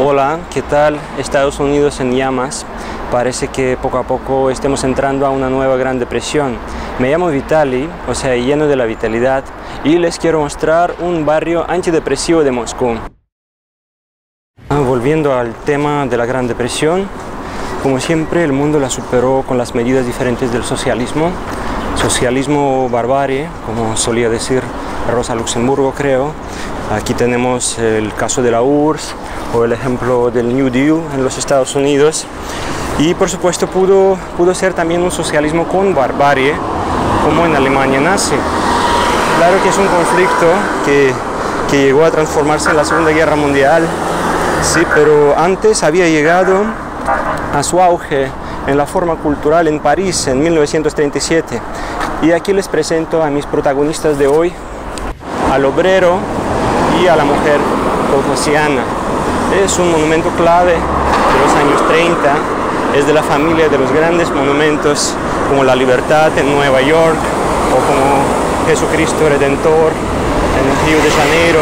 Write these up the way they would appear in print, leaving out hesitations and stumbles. Hola, ¿qué tal? Estados Unidos en llamas. Parece que poco a poco estemos entrando a una nueva Gran Depresión. Me llamo Vitali, o sea, lleno de la vitalidad, y les quiero mostrar un barrio antidepresivo de Moscú. Volviendo al tema de la Gran Depresión, como siempre el mundo la superó con las medidas diferentes del socialismo. Socialismo barbarie, como solía decir Rosa Luxemburgo, creo. Aquí tenemos el caso de la URSS o el ejemplo del New Deal en los Estados Unidos. Y por supuesto pudo ser también un socialismo con barbarie, como en Alemania nazi. Claro que es un conflicto que llegó a transformarse en la Segunda Guerra Mundial, sí, pero antes había llegado a su auge en la forma cultural en París en 1937. Y aquí les presento a mis protagonistas de hoy, al obrero y a la mujer caucasiana. Es un monumento clave de los años 30, es de la familia de los grandes monumentos como La Libertad en Nueva York o como Jesucristo Redentor en el Río de Janeiro.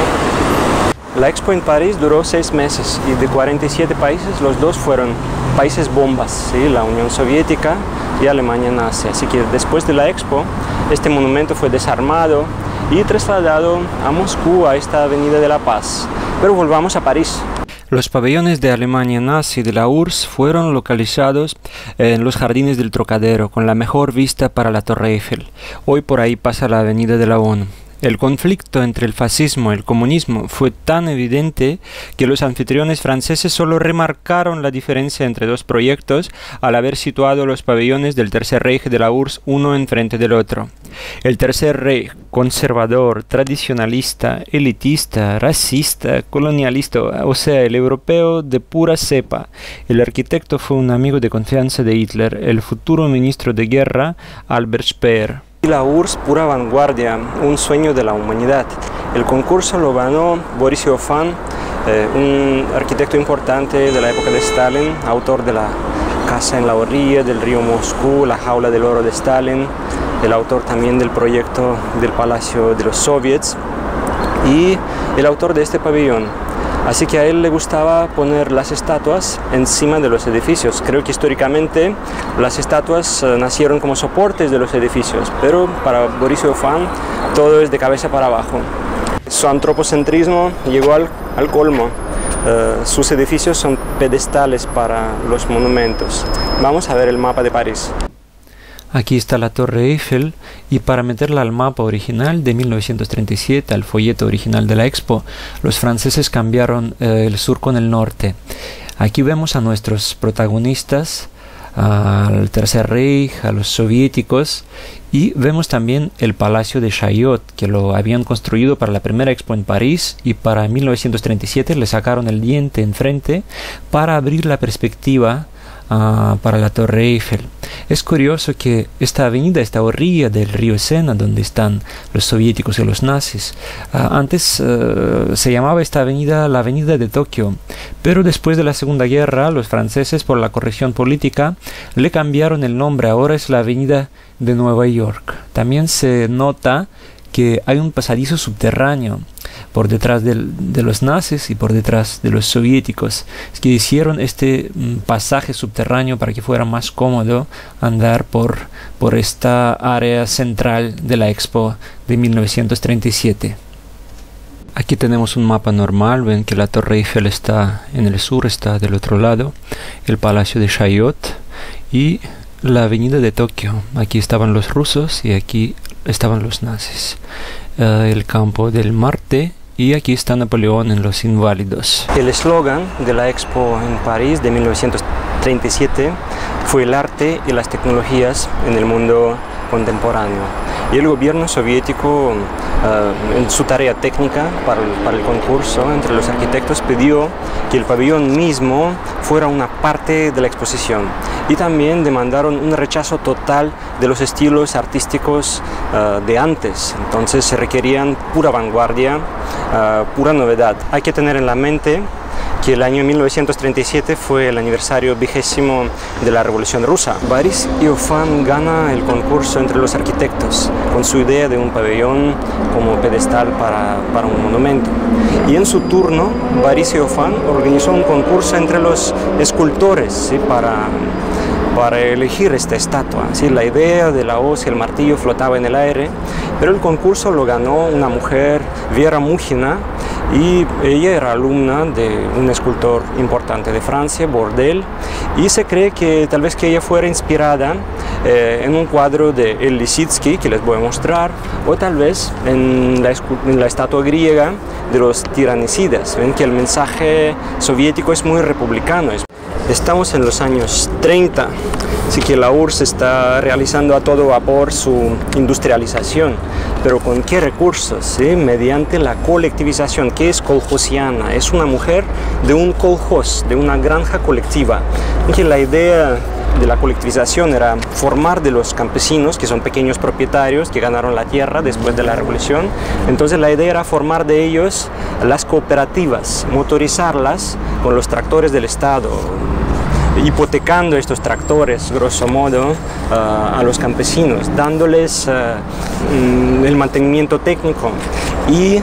La Expo en París duró 6 meses y de 47 países, los dos fueron países bombas, ¿sí? La Unión Soviética y Alemania nazi. Así que después de la Expo, este monumento fue desarmado y trasladado a Moscú, a esta Avenida de la Paz. Pero volvamos a París. Los pabellones de Alemania nazi y de la URSS fueron localizados en los Jardines del Trocadero, con la mejor vista para la Torre Eiffel. Hoy por ahí pasa la Avenida de la ONU. El conflicto entre el fascismo y el comunismo fue tan evidente que los anfitriones franceses solo remarcaron la diferencia entre dos proyectos al haber situado los pabellones del Tercer Reich y de la URSS uno enfrente del otro. El Tercer Reich, conservador, tradicionalista, elitista, racista, colonialista, o sea, el europeo de pura cepa. El arquitecto fue un amigo de confianza de Hitler, el futuro ministro de guerra Albert Speer. La URSS, pura vanguardia, un sueño de la humanidad. El concurso lo ganó Boris Iofan, un arquitecto importante de la época de Stalin, autor de la Casa en la Orilla del río Moscú, La Jaula del Oro de Stalin, el autor también del proyecto del Palacio de los Soviets y el autor de este pabellón. Así que a él le gustaba poner las estatuas encima de los edificios. Creo que históricamente las estatuas nacieron como soportes de los edificios, pero para Boris Iofan todo es de cabeza para abajo. Su antropocentrismo llegó al colmo. Sus edificios son pedestales para los monumentos. Vamos a ver el mapa de París. Aquí está la Torre Eiffel, y para meterla al mapa original de 1937, al folleto original de la Expo, los franceses cambiaron el sur con el norte. Aquí vemos a nuestros protagonistas, al Tercer Reich, a los soviéticos, y vemos también el Palacio de Chaillot, que lo habían construido para la primera Expo en París, y para 1937 le sacaron el diente enfrente para abrir la perspectiva para la Torre Eiffel. Es curioso que esta avenida, esta orilla del río Sena, donde están los soviéticos y los nazis, antes se llamaba esta avenida la Avenida de Tokio, pero después de la Segunda Guerra, los franceses, por la corrección política, le cambiaron el nombre. Ahora es la Avenida de Nueva York. También se nota que hay un pasadizo subterráneo por detrás de los nazis y por detrás de los soviéticos. Es que hicieron este pasaje subterráneo para que fuera más cómodo andar por esta área central de la Expo de 1937. Aquí tenemos un mapa normal. Ven que la Torre Eiffel está en el sur, está del otro lado, el Palacio de Chaillot y la Avenida de Tokio. Aquí estaban los rusos y aquí estaban los nazis. El Campo del Marte, y aquí está Napoleón en Los Inválidos. El eslogan de la Expo en París de 1937 fue el arte y las tecnologías en el mundo contemporáneo. Y el gobierno soviético, en su tarea técnica para el concurso entre los arquitectos, pidió que el pabellón mismo fuera una parte de la exposición. Y también demandaron un rechazo total de los estilos artísticos de antes. Entonces se requerían pura vanguardia, pura novedad. Hay que tener en la mente que el año 1937 fue el aniversario vigésimo de la Revolución Rusa. Boris Iofan gana el concurso entre los arquitectos con su idea de un pabellón como pedestal para un monumento. Y en su turno, Boris Iofan organizó un concurso entre los escultores, ¿sí?, para elegir esta estatua. ¿Sí? La idea de la hoz y el martillo flotaba en el aire, pero el concurso lo ganó una mujer, Viera Múgina, y ella era alumna de un escultor importante de Francia, Bordel, y se cree que tal vez que ella fuera inspirada en un cuadro de Lisitsky, que les voy a mostrar, o tal vez en la estatua griega de los tiranicidas. Ven que el mensaje soviético es muy republicano. Estamos en los años 30, así que la URSS está realizando a todo vapor su industrialización, pero ¿con qué recursos? ¿Sí? Mediante la colectivización, que es kolhosiana, es una mujer de un kolhoz, de una granja colectiva, que la idea de la colectivización era formar de los campesinos, que son pequeños propietarios que ganaron la tierra después de la revolución. Entonces la idea era formar de ellos las cooperativas, motorizarlas con los tractores del Estado, hipotecando estos tractores, grosso modo, a los campesinos, dándoles el mantenimiento técnico y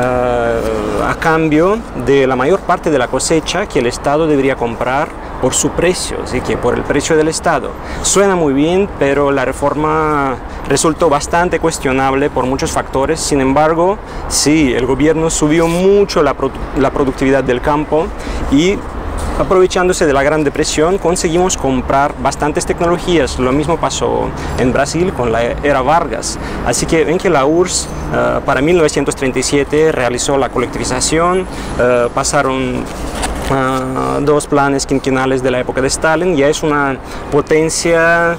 a cambio de la mayor parte de la cosecha que el Estado debería comprar por su precio, así que por el precio del Estado. Suena muy bien, pero la reforma resultó bastante cuestionable por muchos factores. Sin embargo, sí, el gobierno subió mucho la productividad del campo y, aprovechándose de la Gran Depresión, conseguimos comprar bastantes tecnologías. Lo mismo pasó en Brasil con la era Vargas. Así que ven que la URSS para 1937 realizó la colectivización, pasaron dos planes quinquenales de la época de Stalin. Ya es una potencia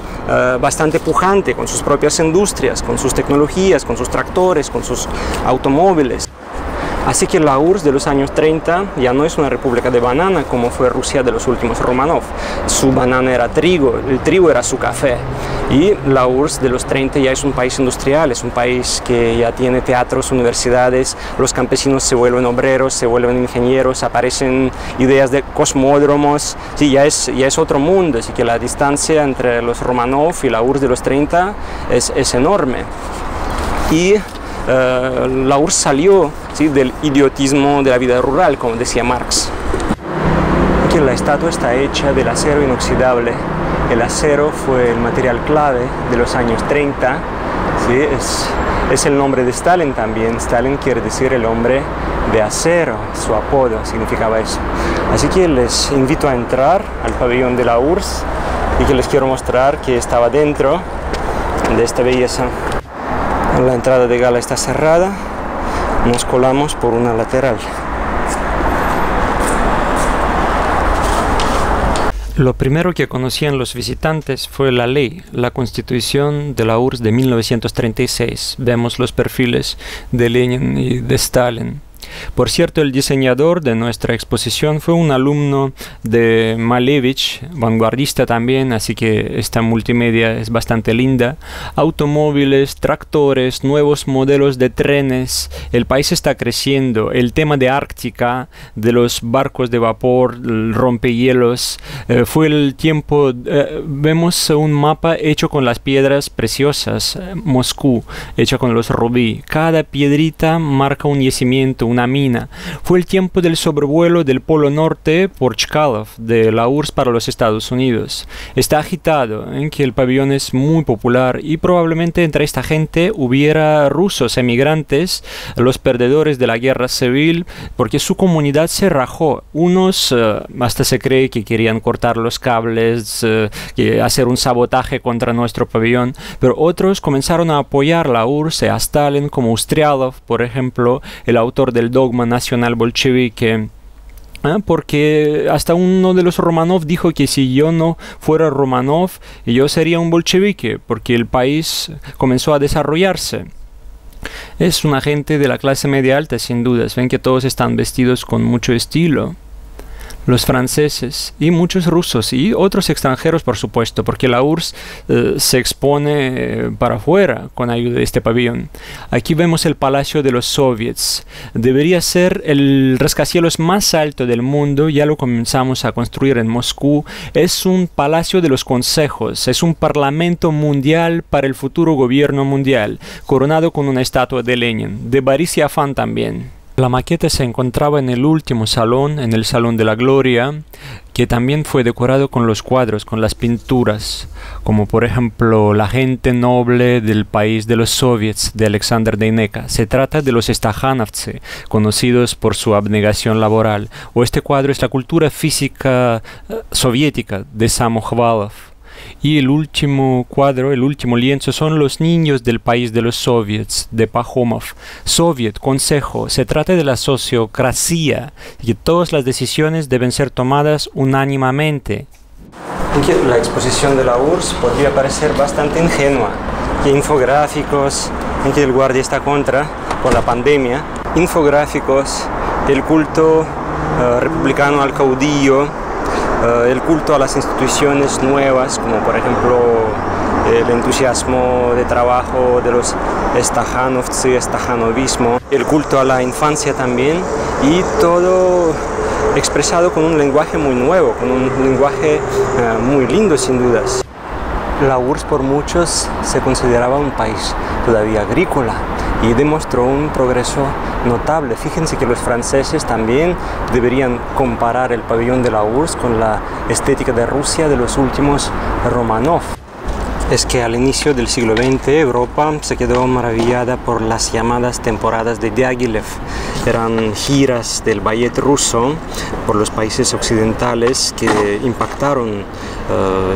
bastante pujante, con sus propias industrias, con sus tecnologías, con sus tractores, con sus automóviles. Así que la URSS de los años 30 ya no es una república de banana como fue Rusia de los últimos Romanov. Su banana era trigo, el trigo era su café. Y la URSS de los 30 ya es un país industrial, es un país que ya tiene teatros, universidades, los campesinos se vuelven obreros, se vuelven ingenieros, aparecen ideas de cosmódromos. Sí, ya es otro mundo, así que la distancia entre los Romanov y la URSS de los 30 es enorme. Y la URSS salió, ¿sí?, del idiotismo de la vida rural, como decía Marx. Aquí la estatua está hecha del acero inoxidable. El acero fue el material clave de los años 30. ¿Sí? Es el nombre de Stalin también. Stalin quiere decir el hombre de acero, su apodo significaba eso. Así que les invito a entrar al pabellón de la URSS y que les quiero mostrar que estaba dentro de esta belleza. La entrada de gala está cerrada, nos colamos por una lateral. Lo primero que conocían los visitantes fue la ley, la Constitución de la URSS de 1936. Vemos los perfiles de Lenin y de Stalin. Por cierto, el diseñador de nuestra exposición fue un alumno de Malevich, vanguardista también, así que esta multimedia es bastante linda. Automóviles, tractores, nuevos modelos de trenes, el país está creciendo, el tema de Ártica, de los barcos de vapor, rompehielos, fue el tiempo, vemos un mapa hecho con las piedras preciosas, Moscú, hecho con los rubí, cada piedrita marca un yacimiento, una mina. Fue el tiempo del sobrevuelo del Polo Norte por Chkalov, de la URSS para los Estados Unidos. Está agitado, en que el pabellón es muy popular y probablemente entre esta gente hubiera rusos emigrantes, los perdedores de la guerra civil, porque su comunidad se rajó. Unos hasta se cree que querían cortar los cables, hacer un sabotaje contra nuestro pabellón, pero otros comenzaron a apoyar la URSS, a Stalin, como Ustrialov, por ejemplo, el autor del dogma nacional bolchevique, porque hasta uno de los Romanov dijo que si yo no fuera Romanov, yo sería un bolchevique, porque el país comenzó a desarrollarse. Es una gente de la clase media alta, sin dudas. Ven que todos están vestidos con mucho estilo. los franceses y muchos rusos y otros extranjeros, por supuesto, porque la URSS se expone para afuera con ayuda de este pabellón. Aquí vemos el Palacio de los Soviets. Debería ser el rascacielos más alto del mundo, ya lo comenzamos a construir en Moscú. Es un palacio de los consejos, es un parlamento mundial para el futuro gobierno mundial, coronado con una estatua de Lenin, de Boris Iofan también. La maqueta se encontraba en el último salón, en el Salón de la Gloria, que también fue decorado con los cuadros, con las pinturas, como por ejemplo La gente noble del país de los soviets, de Alexander Deineka. Se trata de los stajanovtsi, conocidos por su abnegación laboral. O este cuadro es la cultura física soviética de Samokhvalov. Y el último cuadro, el último lienzo, son los niños del país de los soviets, de Pahomov. Soviet, consejo, se trata de la sociocracia, y todas las decisiones deben ser tomadas unánimemente. La exposición de la URSS podría parecer bastante ingenua, que infográficos, en que el guardia está con la pandemia, infográficos, el culto republicano al caudillo, el culto a las instituciones nuevas, como por ejemplo el entusiasmo de trabajo de los stajanovtsi, stajanovismo, el culto a la infancia también, y todo expresado con un lenguaje muy nuevo, con un lenguaje muy lindo sin dudas. La URSS por muchos se consideraba un país todavía agrícola y demostró un progreso notable. Fíjense que los franceses también deberían comparar el pabellón de la URSS con la estética de Rusia de los últimos Romanov. Es que al inicio del siglo XX Europa se quedó maravillada por las llamadas temporadas de Diaghilev. Eran giras del ballet ruso por los países occidentales que impactaron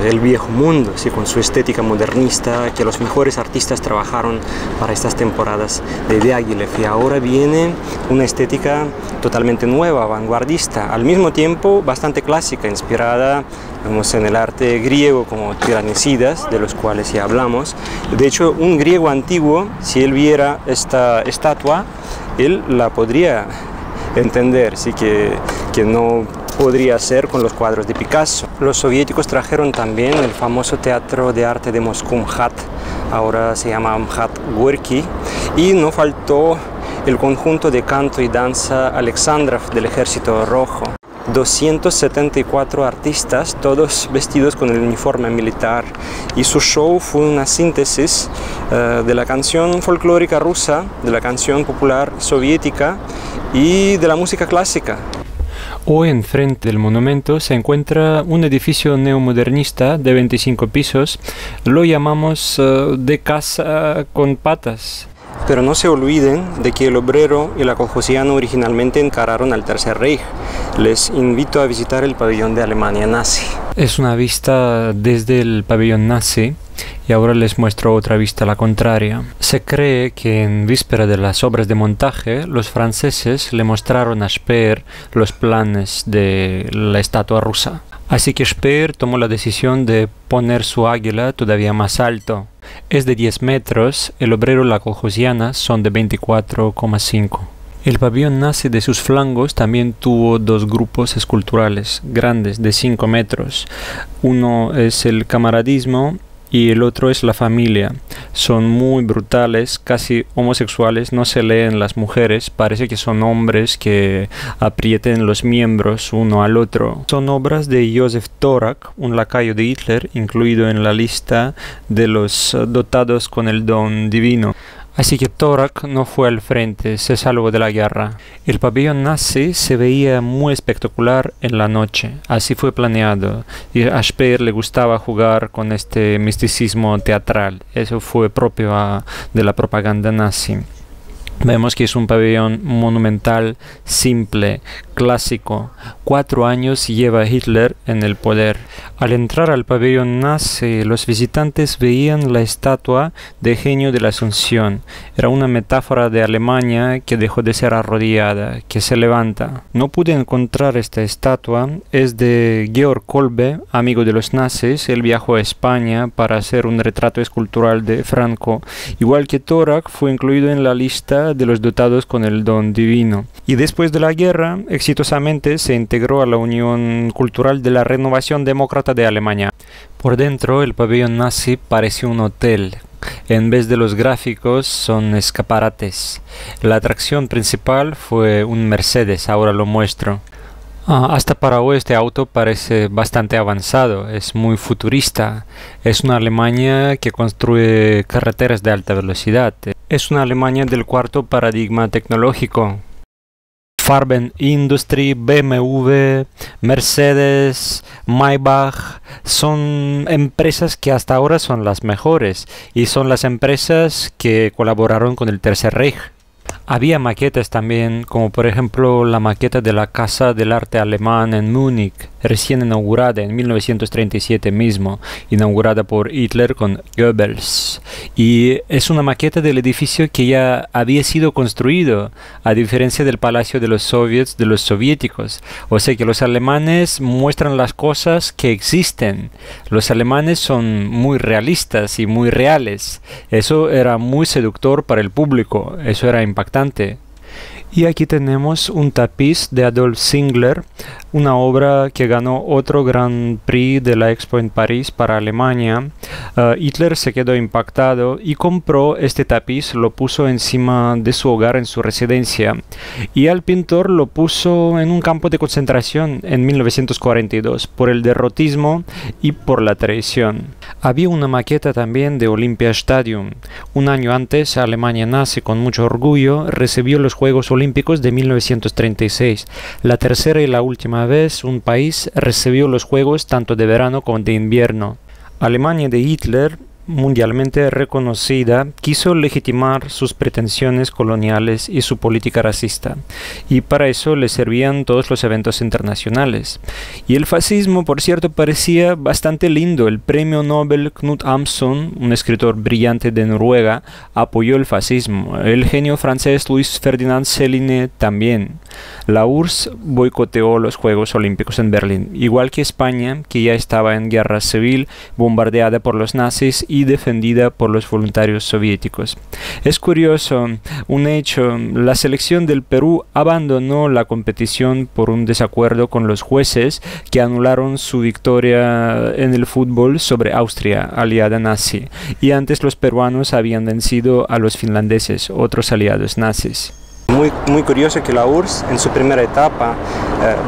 el viejo mundo, ¿sí? Con su estética modernista, que los mejores artistas trabajaron para estas temporadas de Diaghilev. Y ahora viene una estética totalmente nueva, vanguardista, al mismo tiempo bastante clásica, inspirada vemos en el arte griego como tiranicidas, de los cuales ya hablamos. De hecho, un griego antiguo, si él viera esta estatua, él la podría entender, sí que no podría ser con los cuadros de Picasso. Los soviéticos trajeron también el famoso teatro de arte de Moscú, Mjat, ahora se llama Mjat Gorki, y no faltó el conjunto de canto y danza Alexandrov del Ejército Rojo. 274 artistas, todos vestidos con el uniforme militar, y su show fue una síntesis de la canción folclórica rusa, de la canción popular soviética y de la música clásica. Hoy enfrente del monumento se encuentra un edificio neomodernista de 25 pisos, lo llamamos de casa con patas. Pero no se olviden de que el obrero y la colchosiana originalmente encararon al Tercer Reich. Les invito a visitar el pabellón de Alemania nazi. Es una vista desde el pabellón nazi y ahora les muestro otra vista, la contraria. Se cree que en víspera de las obras de montaje los franceses le mostraron a Speer los planes de la estatua rusa. Así que Speer tomó la decisión de poner su águila todavía más alto. Es de 10 metros, el obrero y la colchosiana son de 24,5. El pabellón nazi de sus flancos también tuvo dos grupos esculturales grandes de 5 metros. Uno es el camaradismo y el otro es la familia. Son muy brutales, casi homosexuales, no se leen las mujeres, parece que son hombres que aprieten los miembros uno al otro. Son obras de Josef Torak, un lacayo de Hitler, incluido en la lista de los dotados con el don divino. Así que Torak no fue al frente, se salvó de la guerra. El pabellón nazi se veía muy espectacular en la noche, así fue planeado. Y a Speer le gustaba jugar con este misticismo teatral, eso fue propio de la propaganda nazi. Vemos que es un pabellón monumental, simple, clásico. 4 años lleva Hitler en el poder. Al entrar al pabellón nazi, los visitantes veían la estatua de Genio de la Asunción. Era una metáfora de Alemania que dejó de ser arrodillada, que se levanta. No pude encontrar esta estatua. Es de Georg Kolbe, amigo de los nazis. Él viajó a España para hacer un retrato escultural de Franco. Igual que Torak, fue incluido en la lista Iglesia de los dotados con el don divino. Y después de la guerra, exitosamente se integró a la Unión Cultural de la Renovación Demócrata de Alemania. Por dentro, el pabellón nazi parece un hotel. En vez de los gráficos, son escaparates. La atracción principal fue un Mercedes, ahora lo muestro. Hasta para hoy este auto parece bastante avanzado, es muy futurista. Es una Alemania que construye carreteras de alta velocidad. Es una Alemania del cuarto paradigma tecnológico. Farben Industry, BMW, Mercedes, Maybach son empresas que hasta ahora son las mejores y son las empresas que colaboraron con el Tercer Reich. Había maquetas también, como por ejemplo la maqueta de la Casa del Arte Alemán en Múnich, recién inaugurada en 1937 mismo, inaugurada por Hitler con Goebbels. Y es una maqueta del edificio que ya había sido construido, a diferencia del Palacio de los Soviets de los soviéticos. O sea que los alemanes muestran las cosas que existen. Los alemanes son muy realistas y muy reales. Eso era muy seductor para el público, eso era impactante. Y aquí tenemos un tapiz de Adolf Zingler, una obra que ganó otro Grand Prix de la Expo en París para Alemania. Hitler se quedó impactado y compró este tapiz, lo puso encima de su hogar en su residencia, y al pintor lo puso en un campo de concentración en 1942 por el derrotismo y por la traición. Había una maqueta también de Olympia Stadium. Un año antes, Alemania nazi con mucho orgullo recibió los Juegos Olímpicos de 1936. La tercera y la última vez un país recibió los Juegos tanto de verano como de invierno. Alemania de Hitler, mundialmente reconocida, quiso legitimar sus pretensiones coloniales y su política racista, y para eso le servían todos los eventos internacionales. Y el fascismo, por cierto, parecía bastante lindo. El premio Nobel Knut Hamsun, un escritor brillante de Noruega, apoyó el fascismo. El genio francés Luis Ferdinand Celine también. La URSS boicoteó los Juegos Olímpicos en Berlín, igual que España, que ya estaba en guerra civil, bombardeada por los nazis y defendida por los voluntarios soviéticos. Es curioso un hecho: la selección del Perú abandonó la competición por un desacuerdo con los jueces que anularon su victoria en el fútbol sobre Austria, aliada nazi, y antes los peruanos habían vencido a los finlandeses, otros aliados nazis. Muy curioso que la URSS en su primera etapa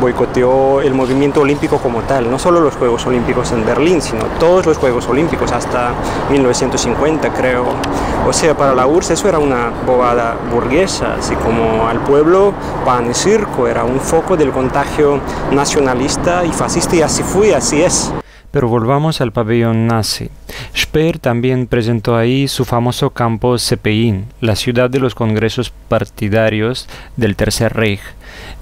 boicoteó el movimiento olímpico como tal, no solo los Juegos Olímpicos en Berlín, sino todos los Juegos Olímpicos hasta 1950, creo. O sea, para la URSS eso era una bobada burguesa, así como al pueblo pan y circo, era un foco del contagio nacionalista y fascista, y así fue, así es. Pero volvamos al pabellón nazi. Speer también presentó ahí su famoso campo Zeppelin, la ciudad de los congresos partidarios del Tercer Reich.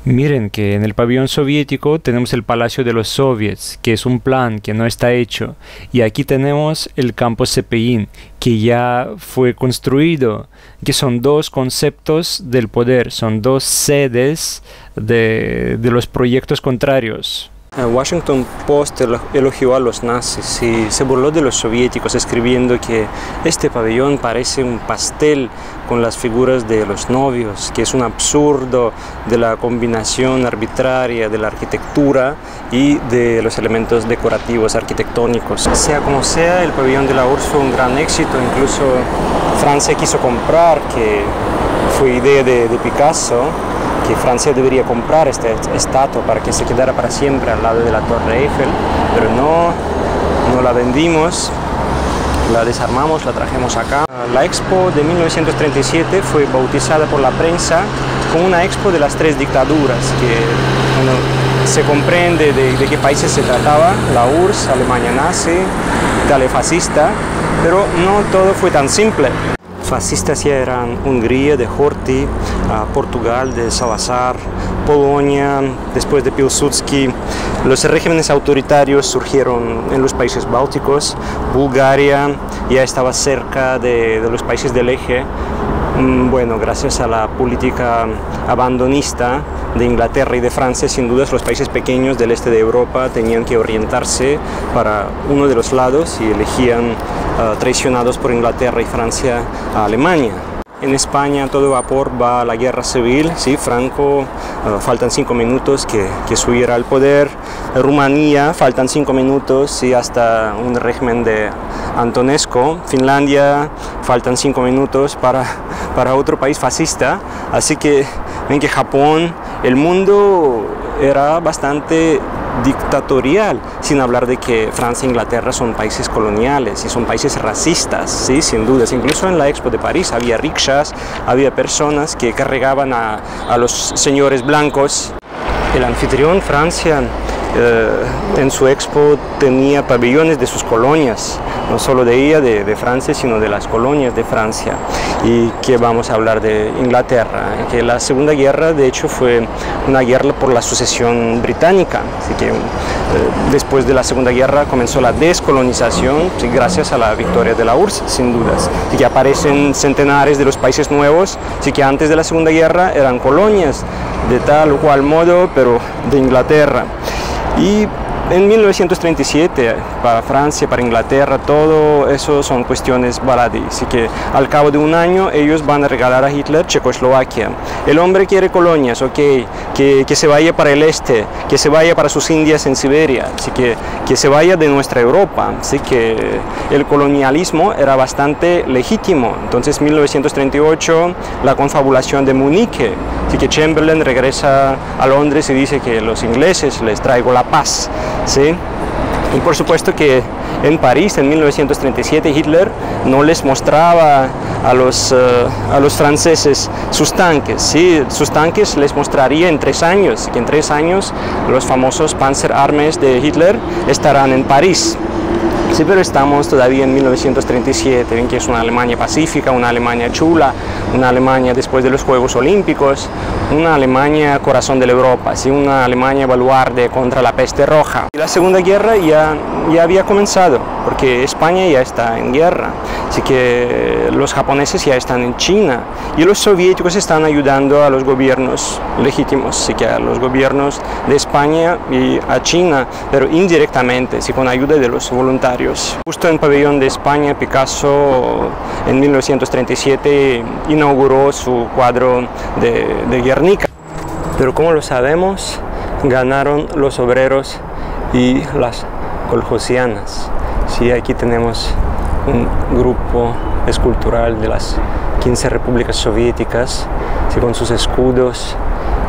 Miren que en el pabellón soviético tenemos el Palacio de los Soviets, que es un plan que no está hecho. Y aquí tenemos el campo Zeppelin, que ya fue construido, que son dos conceptos del poder, son dos sedes de los proyectos contrarios. Washington Post elogió a los nazis y se burló de los soviéticos, escribiendo que este pabellón parece un pastel con las figuras de los novios, que es un absurdo de la combinación arbitraria de la arquitectura y de los elementos decorativos arquitectónicos. Sea como sea, el pabellón de la URSS fue un gran éxito. Incluso Francia quiso comprar, que fue idea de Picasso, que Francia debería comprar esta estatua para que se quedara para siempre al lado de la Torre Eiffel, pero no la vendimos, la desarmamos, la trajimos acá. La Expo de 1937 fue bautizada por la prensa como una Expo de las tres dictaduras, que bueno, se comprende de qué países se trataba: la URSS, Alemania nazi, Italia fascista, pero no todo fue tan simple. Fascistas ya eran Hungría de Horthy, Portugal de Salazar, Polonia, después de Pilsudski. Los regímenes autoritarios surgieron en los países bálticos. Bulgaria ya estaba cerca de los países del eje, bueno, gracias a la política abandonista de Inglaterra y de Francia. Sin dudas los países pequeños del este de Europa tenían que orientarse para uno de los lados y elegían, traicionados por Inglaterra y Francia, a Alemania. En España todo vapor va a la guerra civil, ¿sí? Franco, faltan 5 minutos que subiera al poder. Rumanía, faltan 5 minutos, ¿sí? Hasta un régimen de Antonesco. Finlandia, faltan 5 minutos para otro país fascista. Así que ven que Japón, el mundo era bastante dictatorial, sin hablar de que Francia e Inglaterra son países coloniales y son países racistas, ¿sí? Sin dudas. Incluso en la Expo de París había rickshaws, había personas que cargaban a los señores blancos. El anfitrión Francia en su Expo tenía pabellones de sus colonias, no solo de ella, de Francia, sino de las colonias de Francia. Y que vamos a hablar de Inglaterra, que la Segunda Guerra de hecho fue una guerra por la sucesión británica, así que después de la Segunda Guerra comenzó la descolonización, ¿sí? Gracias a la victoria de la URSS, sin dudas, así que aparecen centenares de los países nuevos, así que antes de la Segunda Guerra eran colonias de tal o cual modo, pero de Inglaterra. Y en 1937, para Francia, para Inglaterra, todo eso son cuestiones baladí. Así que al cabo de un año ellos van a regalar a Hitler Checoslovaquia. El hombre quiere colonias, ok, que se vaya para el este, que se vaya para sus Indias en Siberia, así que se vaya de nuestra Europa. Así que el colonialismo era bastante legítimo. Entonces, 1938, la confabulación de Múnich. Así que Chamberlain regresa a Londres y dice que los ingleses les traigo la paz. ¿Sí? Y por supuesto que en París, en 1937, Hitler no les mostraba a los franceses sus tanques, ¿sí? Sus tanques les mostraría en 3 años, que en 3 años los famosos Panzerarmes de Hitler estarán en París. Sí, pero estamos todavía en 1937, ven que es una Alemania pacífica, una Alemania chula, una Alemania después de los Juegos Olímpicos, una Alemania corazón de la Europa, ¿sí? Una Alemania baluarte contra la peste roja. Y la Segunda Guerra ya había comenzado, porque España ya está en guerra, así que los japoneses ya están en China y los soviéticos están ayudando a los gobiernos legítimos, así que a los gobiernos de España y a China, pero indirectamente, sí, con ayuda de los voluntarios. Justo en el pabellón de España, Picasso en 1937 inauguró su cuadro de Guernica. Pero como lo sabemos, ganaron los obreros y las colchosianas. Sí, aquí tenemos un grupo escultural de las 15 repúblicas soviéticas, sí, con sus escudos,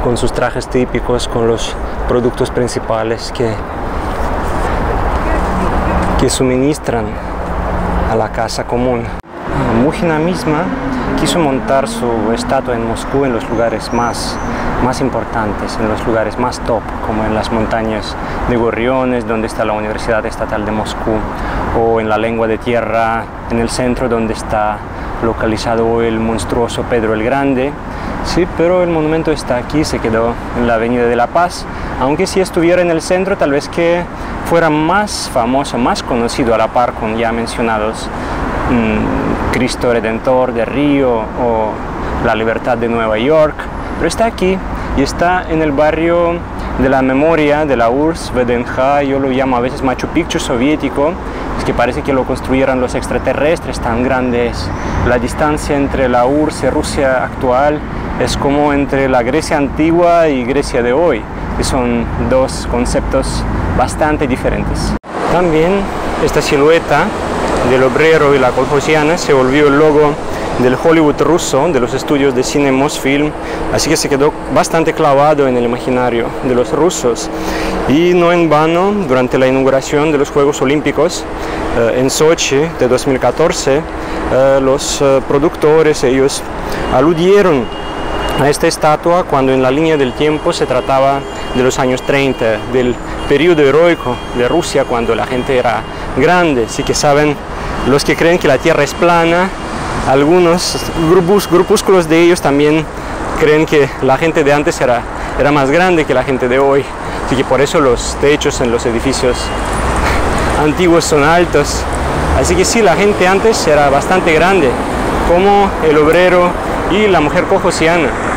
con sus trajes típicos, con los productos principales que suministran a la casa común. Múgina misma quiso montar su estatua en Moscú en los lugares más importantes, en los lugares más top, como en las montañas de Gorriones, donde está la Universidad Estatal de Moscú, o en la Lengua de Tierra, en el centro donde está localizado el monstruoso Pedro el Grande. Sí, pero el monumento está aquí, se quedó en la Avenida de la Paz, aunque si estuviera en el centro tal vez que fuera más famoso, más conocido, a la par con ya mencionados Cristo Redentor de Río o la Libertad de Nueva York, pero está aquí y está en el barrio de la memoria de la URSS, Vedenja, yo lo llamo a veces Machu Picchu soviético, es que parece que lo construyeron los extraterrestres, tan grande es. La distancia entre la URSS y Rusia actual es como entre la Grecia antigua y Grecia de hoy, que son dos conceptos bastante diferentes. También esta silueta del obrero y la colchosiana se volvió el logo del Hollywood ruso, de los estudios de cine Mosfilm, así que se quedó bastante clavado en el imaginario de los rusos. Y no en vano, durante la inauguración de los Juegos Olímpicos en Sochi de 2014, los productores, ellos aludieron a esta estatua cuando en la línea del tiempo se trataba de los años 30, del periodo heroico de Rusia, cuando la gente era grande. Así que saben, los que creen que la Tierra es plana, algunos grupúsculos de ellos también creen que la gente de antes era más grande que la gente de hoy, así que por eso los techos en los edificios antiguos son altos. Así que sí, la gente antes era bastante grande, como el obrero y la mujer colchosiana.